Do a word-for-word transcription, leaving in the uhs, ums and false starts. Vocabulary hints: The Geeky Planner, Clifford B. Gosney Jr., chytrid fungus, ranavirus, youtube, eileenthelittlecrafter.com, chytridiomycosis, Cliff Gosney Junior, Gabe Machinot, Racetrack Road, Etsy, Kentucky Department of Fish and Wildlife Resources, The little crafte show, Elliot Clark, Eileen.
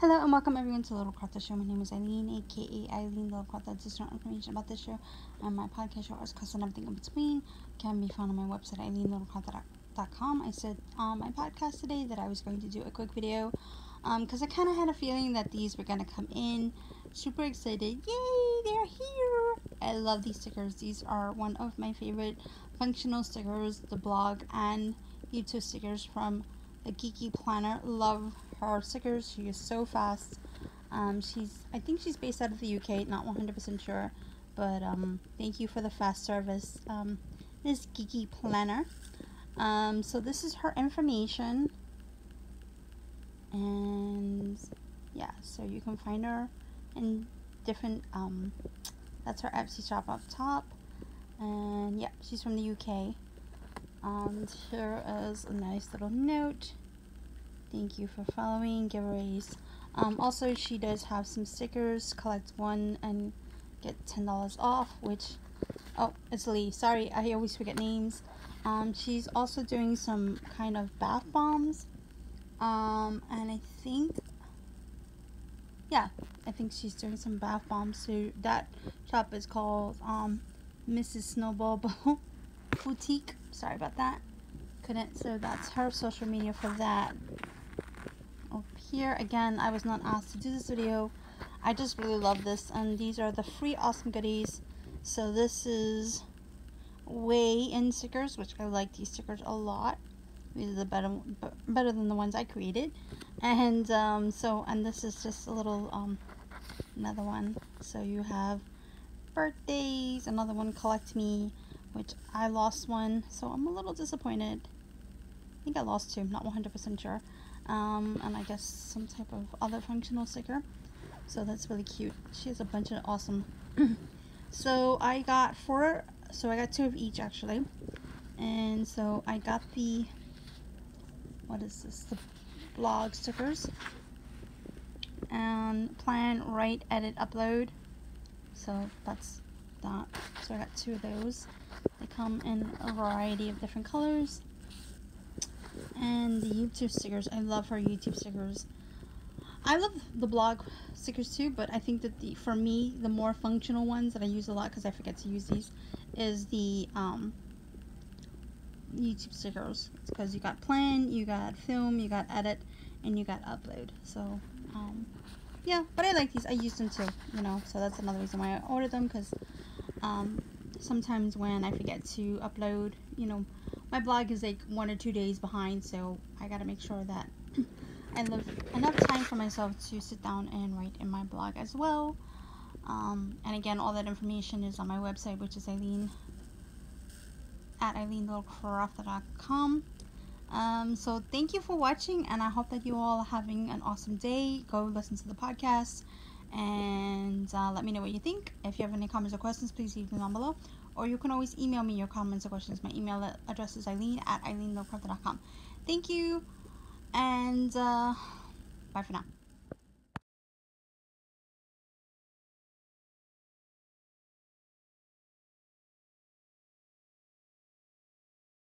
Hello and welcome everyone to Little Crafter Show. My name is Eileen, aka Eileen Little Crafter. Additional information about this show and my podcast show, arts, crafts, and everything in between can be found on my website, eileen little crafter dot com. I said on my podcast today that I was going to do a quick video because um, I kind of had a feeling that these were going to come in. Super excited. Yay, they're here. I love these stickers. These are one of my favorite functional stickers, the blog and YouTube stickers from The Geeky Planner. Love her stickers. She is so fast. Um, she's, I think she's based out of the U K, not one hundred percent sure, but um, thank you for the fast service, um, Miss Geeky Planner. Um, so this is her information, and yeah, so you can find her in different, um, that's her Etsy shop up top, and yeah, she's from the U K. Um, here is a nice little note. Thank you for following giveaways. Um, also, she does have some stickers. Collect one and get ten dollars off, which, oh, it's Lee. Sorry, I always forget names. Um, she's also doing some kind of bath bombs. Um, and I think, yeah, I think she's doing some bath bombs. So that shop is called um, Missus Snowball Boutique. Sorry about that. Couldn't. So that's her social media for that. Up here again, I was not asked to do this video. I just really love this, and these are the free awesome goodies. So this is weigh-in stickers, which I like these stickers a lot. These are the better, better than the ones I created. And um, so, and this is just a little um, another one. So you have birthdays. Another one, collect me, which I lost one, so I'm a little disappointed. I think I lost two, I'm not one hundred percent sure. Um, and I guess some type of other functional sticker. So that's really cute. She has a bunch of awesome. So I got four, so I got two of each actually. And so I got the, what is this, the blog stickers. And plan, write, edit, upload. So that's that. So I got two of those. They come in a variety of different colors. And the YouTube stickers, I love her YouTube stickers. I love the blog stickers too, but I think that the for me the more functional ones that I use a lot because I forget to use these is the um, YouTube stickers, because you got plan, you got film, you got edit, and you got upload. So um, yeah, but I like these. I use them too, you know. So that's another reason why I ordered them, because um, sometimes when I forget to upload, you know, my blog is like one or two days behind, so I gotta make sure that I leave enough time for myself to sit down and write in my blog as well. Um, and again, all that information is on my website, which is Eileen at eileen little crafter dot com. Um, so thank you for watching, and I hope that you all are having an awesome day. Go listen to the podcast. And uh, let me know what you think. If you have any comments or questions, please leave them down below. Or you can always email me your comments or questions. My email address is Eileen at eileen little crafter dot com. Thank you, and uh, bye for now.